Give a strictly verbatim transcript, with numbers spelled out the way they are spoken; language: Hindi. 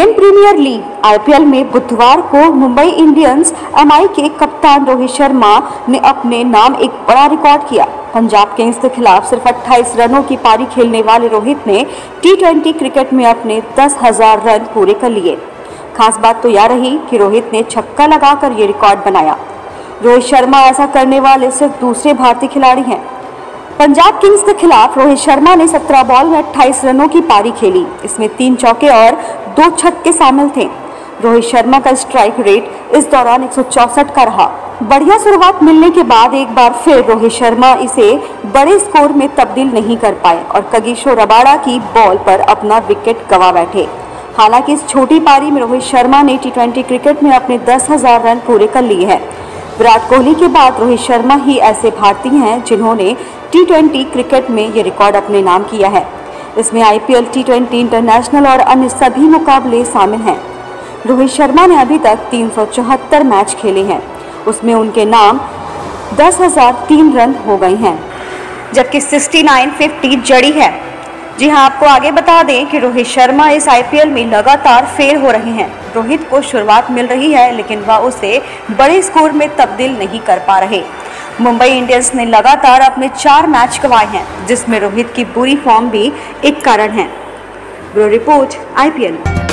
Indian Premier League I P L में बुधवार को मुंबई इंडियंस एम आई के कप्तान रोहित शर्मा ने अपने नाम एक बड़ा रिकॉर्ड किया। पंजाब किंग्स के खिलाफ सिर्फ अट्ठाईस रनों की पारी खेलने वाले रोहित ने टी ट्वेंटी क्रिकेट में अपने दस हजार रन पूरे कर लिए। खास बात तो यह रही कि रोहित ने छक्का लगाकर ये रिकॉर्ड बनाया। रोहित शर्मा ऐसा करने वाले सिर्फ दूसरे भारतीय खिलाड़ी हैं। पंजाब किंग्स के खिलाफ रोहित शर्मा ने सत्रह बॉल में अट्ठाईस रनों की पारी खेली, इसमें तीन चौके और दो छक्के शामिल थे। रोहित शर्मा का स्ट्राइक रेट इस दौरान एक सौ चौसठ का रहा। बढ़िया शुरुआत मिलने के बाद एक बार फिर रोहित शर्मा इसे बड़े स्कोर में तब्दील नहीं कर पाए और कगिशो रबाड़ा की बॉल पर अपना विकेट गंवा बैठे। हालांकि इस छोटी पारी में रोहित शर्मा ने टी ट्वेंटी क्रिकेट में अपने दस हजार रन पूरे कर लिए हैं। विराट कोहली के बाद रोहित शर्मा ही ऐसे भारतीय हैं जिन्होंने टी ट्वेंटी क्रिकेट में ये रिकॉर्ड अपने नाम किया है। इसमें I P L, T twenty, international और अन्य सभी मुकाबले शामिल हैं। रोहित शर्मा ने अभी तक तीन सौ चौहत्तर मैच खेले हैं, उसमें उनके नाम दस हजार तीन रन हो गए हैं, जबकि उनहत्तर पचास जड़ी है। जी हाँ, आपको आगे बता दें कि रोहित शर्मा इस आई पी एल में लगातार फेल हो रहे हैं। रोहित को शुरुआत मिल रही है, लेकिन वह उसे बड़े स्कोर में तब्दील नहीं कर पा रहे। मुंबई इंडियंस ने लगातार अपने चार मैच गंवाए हैं, जिसमें रोहित की बुरी फॉर्म भी एक कारण है। Bureau report I P L.